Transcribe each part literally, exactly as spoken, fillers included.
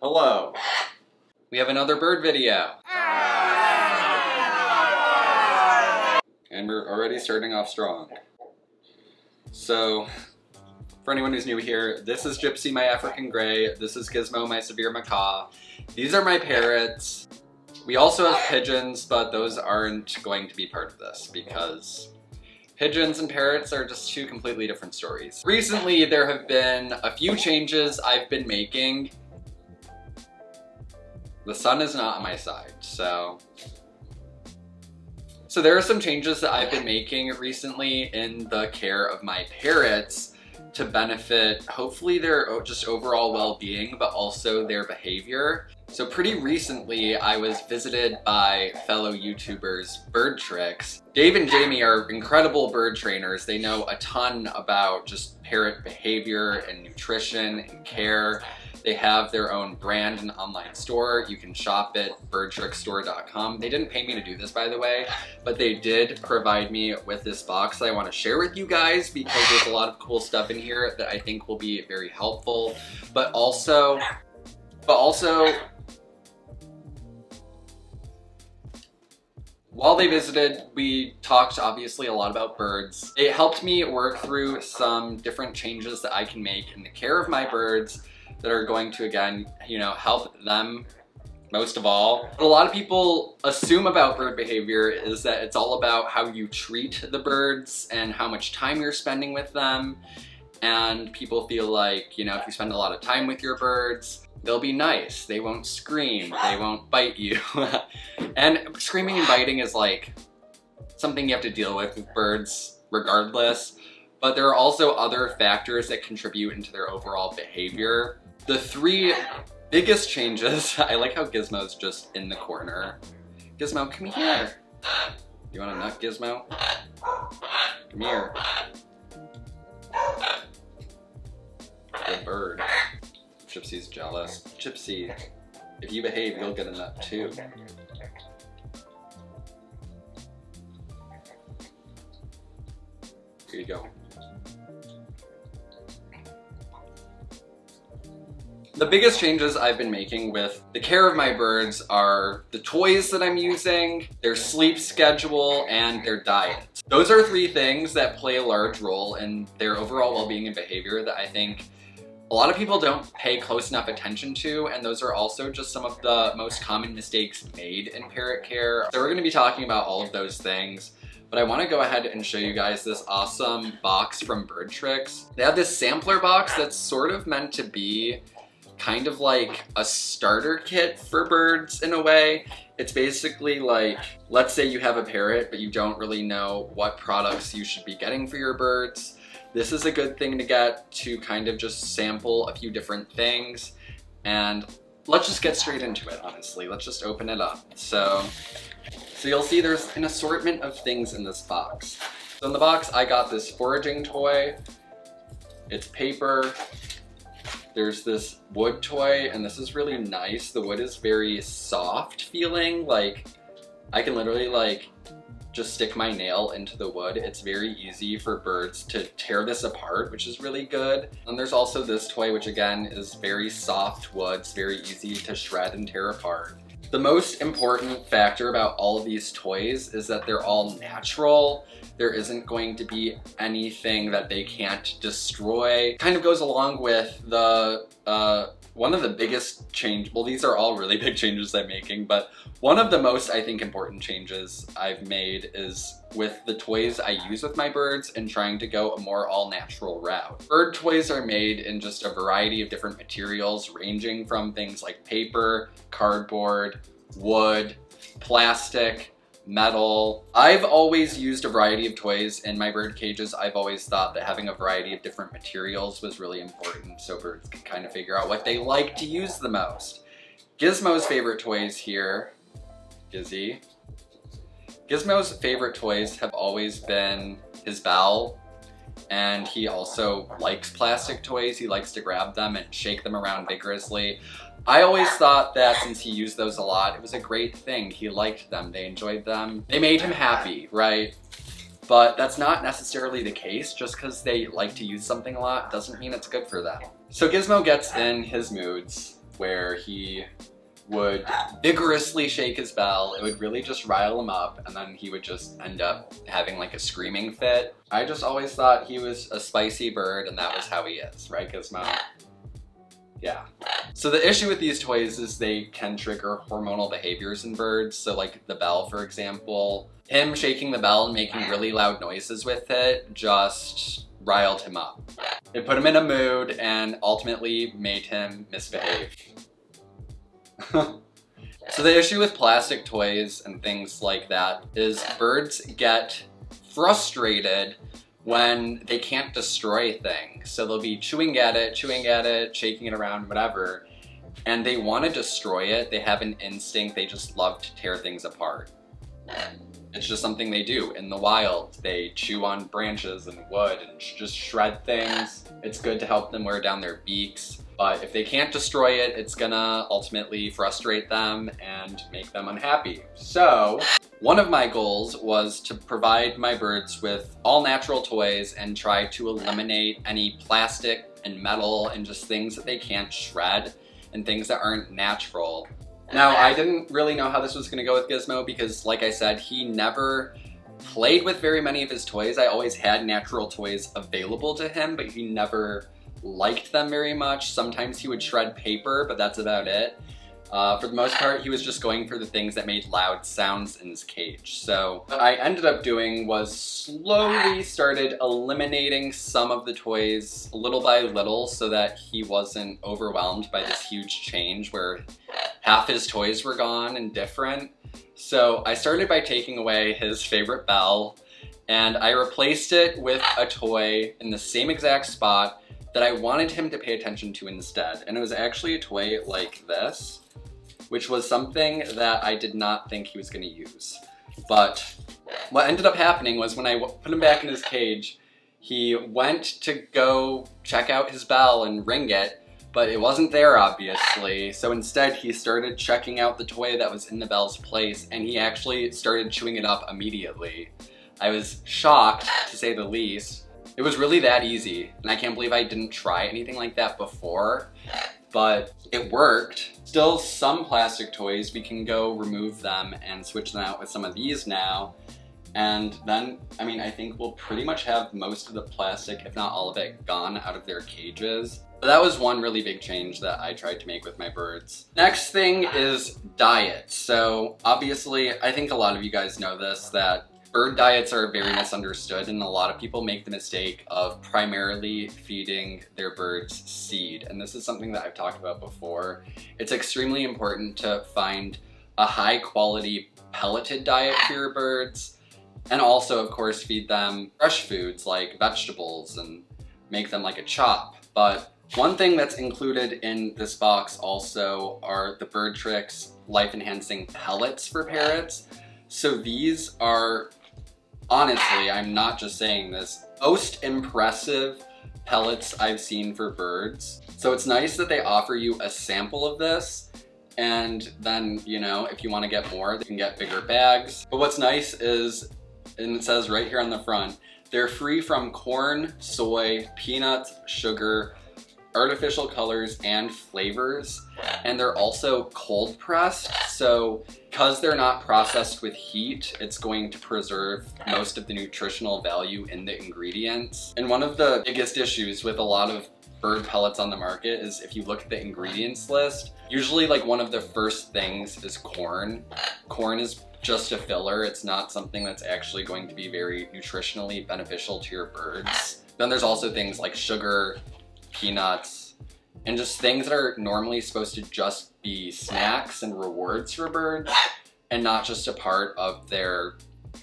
Hello. We have another bird video. And we're already starting off strong. So, for anyone who's new here, this is Gypsy, my African Grey. This is Gizmo, my Severe Macaw. These are my parrots. We also have pigeons, but those aren't going to be part of this because pigeons and parrots are just two completely different stories. Recently, there have been a few changes I've been making. The sun is not on my side, so... So there are some changes that I've been making recently in the care of my parrots to benefit, hopefully, their just overall well-being, but also their behavior. So pretty recently, I was visited by fellow YouTubers, BirdTricks. Dave and Jamie are incredible bird trainers. They know a ton about just parrot behavior and nutrition and care. They have their own brand and online store. You can shop at bird trick store dot com. They didn't pay me to do this, by the way, but they did provide me with this box that I want to share with you guys because there's a lot of cool stuff in here that I think will be very helpful. But also, but also, while they visited, we talked obviously a lot about birds. It helped me work through some different changes that I can make in the care of my birds that are going to, again, you know, help them most of all. What a lot of people assume about bird behavior is that it's all about how you treat the birds and how much time you're spending with them. And people feel like, you know, if you spend a lot of time with your birds, they'll be nice, they won't scream, they won't bite you. And screaming and biting is like something you have to deal with with birds regardless. But there are also other factors that contribute into their overall behavior. The three biggest changes, I like how Gizmo's just in the corner. Gizmo, come here. You want a nut, Gizmo? Come here. Good bird. Gypsy's jealous. Gypsy, if you behave, you'll get a nut too. Here you go. The biggest changes I've been making with the care of my birds are the toys that I'm using, their sleep schedule, and their diet. Those are three things that play a large role in their overall well-being and behavior that I think a lot of people don't pay close enough attention to, and those are also just some of the most common mistakes made in parrot care. So we're gonna be talking about all of those things. But I want to go ahead and show you guys this awesome box from BirdTricks. They have this sampler box that's sort of meant to be kind of like a starter kit for birds in a way. It's basically like, let's say you have a parrot, but you don't really know what products you should be getting for your birds. This is a good thing to get to kind of just sample a few different things. And let's just get straight into it, honestly. Let's just open it up. So. So you'll see there's an assortment of things in this box. So in the box, I got this foraging toy. It's paper. There's this wood toy, and this is really nice. The wood is very soft feeling. Like, I can literally like just stick my nail into the wood. It's very easy for birds to tear this apart, which is really good. And there's also this toy, which again is very soft wood. It's very easy to shred and tear apart. The most important factor about all of these toys is that they're all natural. There isn't going to be anything that they can't destroy. Kind of goes along with the, uh, one of the biggest change, well, these are all really big changes I'm making, but one of the most, I think, important changes I've made is with the toys I use with my birds and trying to go a more all-natural route. Bird toys are made in just a variety of different materials, ranging from things like paper, cardboard, wood, plastic, metal. I've always used a variety of toys in my bird cages. I've always thought that having a variety of different materials was really important so birds can kind of figure out what they like to use the most. Gizmo's favorite toys here, Gizzy. Gizmo's favorite toys have always been his bowel, and he also likes plastic toys. He likes to grab them and shake them around vigorously. I always thought that since he used those a lot, it was a great thing. He liked them, they enjoyed them. They made him happy, right? But that's not necessarily the case. Just because they like to use something a lot doesn't mean it's good for them. So Gizmo gets in his moods. where he would vigorously shake his bell. It would really just rile him up, and then he would just end up having like a screaming fit. I just always thought he was a spicy bird, and that was how he is, right, Gizmo? Yeah. So the issue with these toys is they can trigger hormonal behaviors in birds. So like the bell, for example, him shaking the bell and making really loud noises with it just riled him up. It put him in a mood and ultimately made him misbehave. So the issue with plastic toys and things like that is birds get frustrated when they can't destroy things. So they'll be chewing at it, chewing at it, shaking it around, whatever, and they want to destroy it. They have an instinct. They just love to tear things apart. It's just something they do in the wild. They chew on branches and wood and sh just shred things. It's good to help them wear down their beaks, but if they can't destroy it, it's gonna ultimately frustrate them and make them unhappy. So one of my goals was to provide my birds with all natural toys and try to eliminate any plastic and metal and just things that they can't shred and things that aren't natural. Now, I didn't really know how this was gonna go with Gizmo because, like I said, he never played with very many of his toys. I always had natural toys available to him, but he never liked them very much. Sometimes he would shred paper, but that's about it. Uh, for the most part, he was just going for the things that made loud sounds in his cage. So what I ended up doing was slowly started eliminating some of the toys little by little so that he wasn't overwhelmed by this huge change where half his toys were gone and different. So I started by taking away his favorite bell, and I replaced it with a toy in the same exact spot that I wanted him to pay attention to instead. And it was actually a toy like this, which was something that I did not think he was gonna use. But what ended up happening was when I put him back in his cage, he went to go check out his bell and ring it, but it wasn't there obviously. So instead he started checking out the toy that was in the bell's place, and he actually started chewing it up immediately. I was shocked, to say the least. It was really that easy, and I can't believe I didn't try anything like that before, but it worked. Still, some plastic toys, we can go remove them and switch them out with some of these now. And then, I mean, I think we'll pretty much have most of the plastic, if not all of it, gone out of their cages. But that was one really big change that I tried to make with my birds. Next thing is diet. So obviously, I think a lot of you guys know this, that bird diets are very misunderstood, and a lot of people make the mistake of primarily feeding their birds seed. And this is something that I've talked about before. It's extremely important to find a high quality pelleted diet for your birds, and also of course feed them fresh foods like vegetables and make them like a chop. But one thing that's included in this box also are the BirdTricks life enhancing pellets for parrots. So these are, honestly, I'm not just saying this, most impressive pellets I've seen for birds. So it's nice that they offer you a sample of this, and then, you know, if you want to get more, you can get bigger bags. But what's nice is, and it says right here on the front, they're free from corn, soy, peanuts, sugar, artificial colors and flavors, and they're also cold pressed. So because they're not processed with heat, it's going to preserve most of the nutritional value in the ingredients. And one of the biggest issues with a lot of bird pellets on the market is if you look at the ingredients list, usually like one of the first things is corn. Corn is just a filler. It's not something that's actually going to be very nutritionally beneficial to your birds. Then there's also things like sugar, peanuts, and just things that are normally supposed to just be snacks and rewards for birds and not just a part of their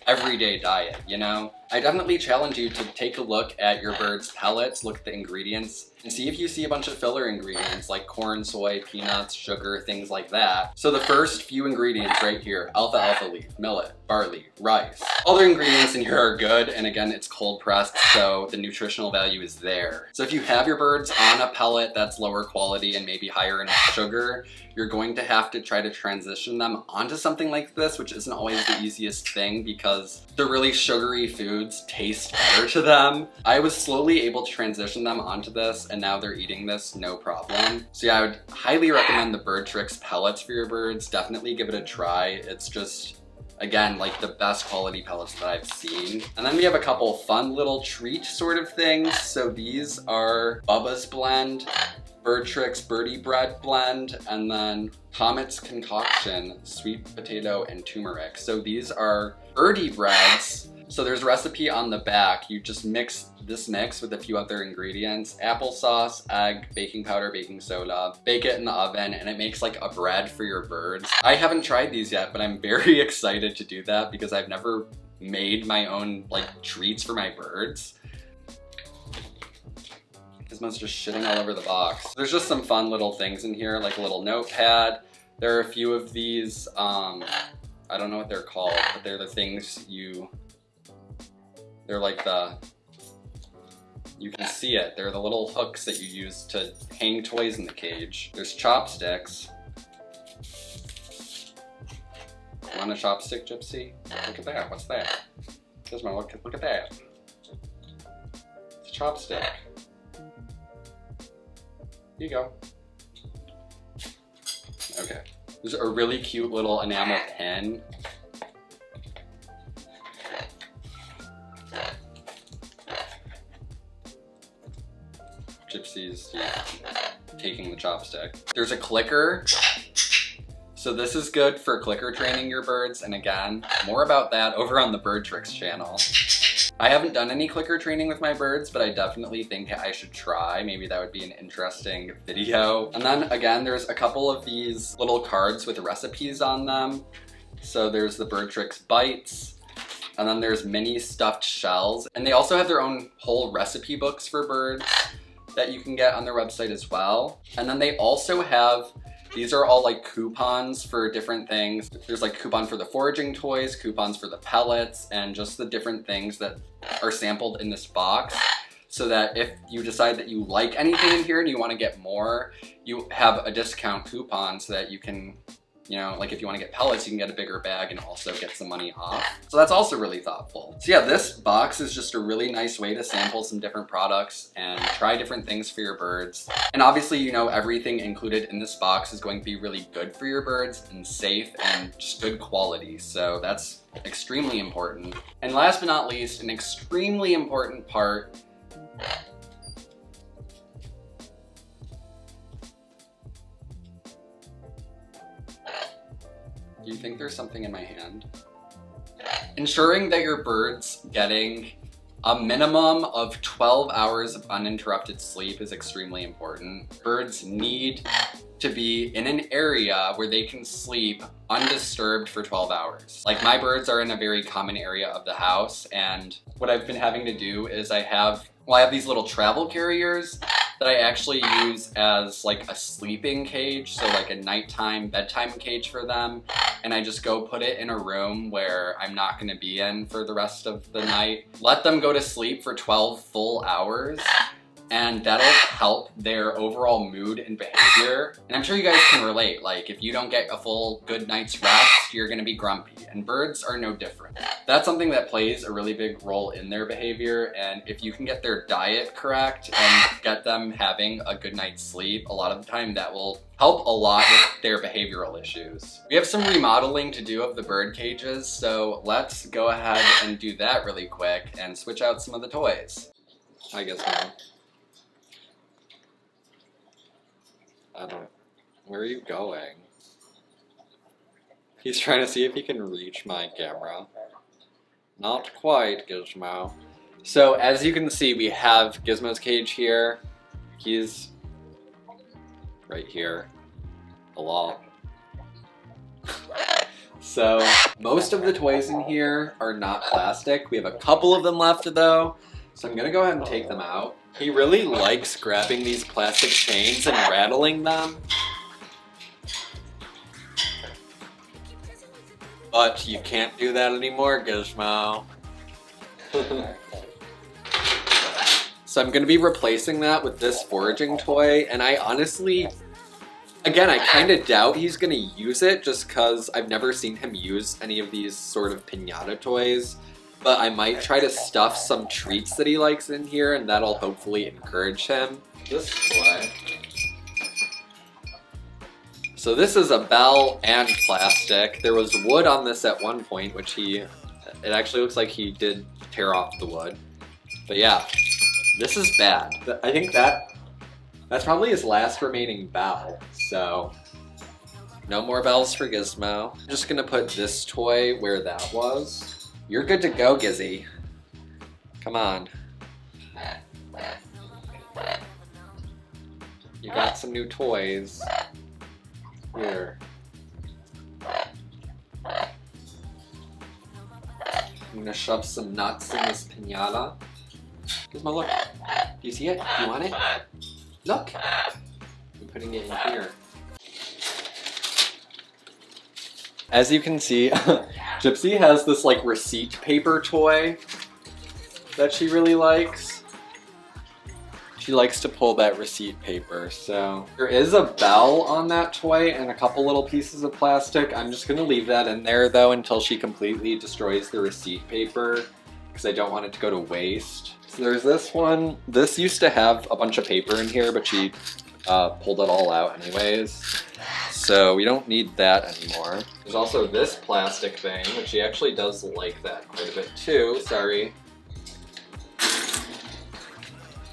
everyday diet, you know? I definitely challenge you to take a look at your bird's pellets, look at the ingredients, and see if you see a bunch of filler ingredients like corn, soy, peanuts, sugar, things like that. So the first few ingredients right here, alfalfa leaf, millet, barley, rice. All the ingredients in here are good, and again, it's cold pressed, so the nutritional value is there. So if you have your birds on a pellet that's lower quality and maybe higher in sugar, you're going to have to try to transition them onto something like this, which isn't always the easiest thing because they're really sugary food. foods taste better to them. I was slowly able to transition them onto this, and now they're eating this no problem. So yeah, I would highly recommend the BirdTricks pellets for your birds. Definitely give it a try. It's just, again, like the best quality pellets that I've seen. And then we have a couple fun little treat sort of things. So these are Bubba's Blend, BirdTricks Birdie Bread Blend, and then Comet's Concoction, sweet potato and turmeric. So these are birdie breads. So there's a recipe on the back. You just mix this mix with a few other ingredients: applesauce, egg, baking powder, baking soda. Bake it in the oven and it makes like a bread for your birds. I haven't tried these yet, but I'm very excited to do that because I've never made my own like treats for my birds. Gizmo's just shitting all over the box. There's just some fun little things in here, like a little notepad. There are a few of these, um, I don't know what they're called, but they're the things you, they're like the, you can see it. They're the little hooks that you use to hang toys in the cage. There's chopsticks. Want a chopstick, Gypsy? Look at that, what's that? Gizmo, look, look at that. It's a chopstick. Here you go. Okay. There's a really cute little enamel pen. Gypsy's yeah, taking the chopstick. There's a clicker. So this is good for clicker training your birds. And again, more about that over on the BirdTricks channel. I haven't done any clicker training with my birds, but I definitely think I should try. Maybe that would be an interesting video. And then again, there's a couple of these little cards with recipes on them. So there's the BirdTricks Bites, and then there's mini stuffed shells. And they also have their own whole recipe books for birds that you can get on their website as well. And then they also have, these are all like coupons for different things. There's like coupon for the foraging toys, coupons for the pellets, and just the different things that are sampled in this box, so that if you decide that you like anything in here and you want to get more, you have a discount coupon so that you can, you know, like if you want to get pellets, you can get a bigger bag and also get some money off. So that's also really thoughtful. So yeah, this box is just a really nice way to sample some different products and try different things for your birds. And obviously, you know, everything included in this box is going to be really good for your birds and safe and just good quality. So that's extremely important. And last but not least, an extremely important part . Do you think there's something in my hand? Ensuring that your bird's getting a minimum of twelve hours of uninterrupted sleep is extremely important. Birds need to be in an area where they can sleep undisturbed for twelve hours. Like my birds are in a very common area of the house, and what I've been having to do is I have, well, I have these little travel carriers that I actually use as like a sleeping cage, so like a nighttime, bedtime cage for them. And I just go put it in a room where I'm not gonna be in for the rest of the night. Let them go to sleep for twelve full hours, and that'll help their overall mood and behavior. And I'm sure you guys can relate, like if you don't get a full good night's rest, you're gonna be grumpy, and birds are no different. That's something that plays a really big role in their behavior, and if you can get their diet correct and get them having a good night's sleep, a lot of the time that will help a lot with their behavioral issues. We have some remodeling to do of the bird cages, so let's go ahead and do that really quick and switch out some of the toys. I guess now. I don't, where are you going? He's trying to see if he can reach my camera. Not quite, Gizmo. So as you can see, we have Gizmo's cage here. He's right here. Hello. So most of the toys in here are not plastic. We have a couple of them left though. So I'm gonna go ahead and take them out. He really likes grabbing these plastic chains and rattling them. But you can't do that anymore, Gizmo. So I'm gonna be replacing that with this foraging toy, and I honestly, again, I kinda doubt he's gonna use it just cause I've never seen him use any of these sort of piñata toys. but I might try to stuff some treats that he likes in here, and that'll hopefully encourage him. This one. So this is a bell and plastic. There was wood on this at one point, which he, it actually looks like he did tear off the wood. But yeah, this is bad. I think that, that's probably his last remaining bell, so. No more bells for Gizmo. I'm just gonna put this toy where that was. You're good to go, Gizzy. Come on. You got some new toys. Here. I'm gonna shove some nuts in this pinata. Gizmo, look. Do you see it? Do you want it? Look. I'm putting it in here. As you can see, Gypsy has this like receipt paper toy that she really likes. She likes to pull that receipt paper, so. There is a bell on that toy and a couple little pieces of plastic. I'm just gonna leave that in there though until she completely destroys the receipt paper because I don't want it to go to waste. So there's this one. This used to have a bunch of paper in here, but she uh, pulled it all out anyways. So we don't need that anymore. There's also this plastic thing, which she actually does like that quite a bit too. Sorry.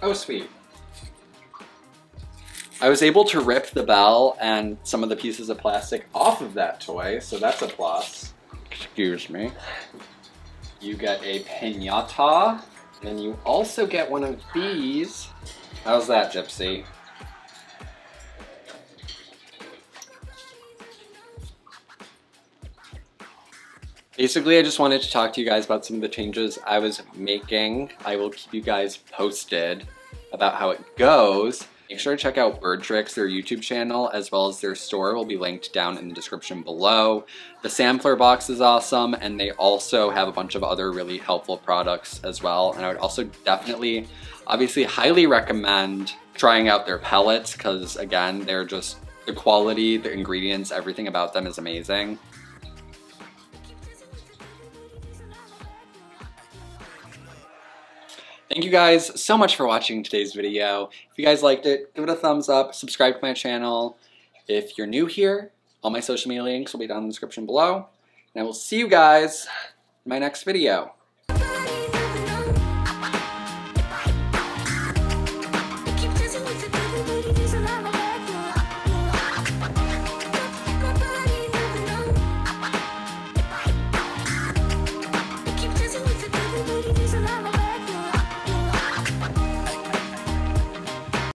Oh, sweet. I was able to rip the bell and some of the pieces of plastic off of that toy, so that's a plus. Excuse me. You get a piñata, and you also get one of these. How's that, Gypsy? Basically, I just wanted to talk to you guys about some of the changes I was making. I will keep you guys posted about how it goes. Make sure to check out BirdTricks, their YouTube channel, as well as their store will be linked down in the description below. The sampler box is awesome, and they also have a bunch of other really helpful products as well. And I would also definitely, obviously, highly recommend trying out their pellets, because again, they're just, the quality, the ingredients, everything about them is amazing. Thank you guys so much for watching today's video. If you guys liked it, give it a thumbs up, subscribe to my channel. If you're new here, all my social media links will be down in the description below. And I will see you guys in my next video.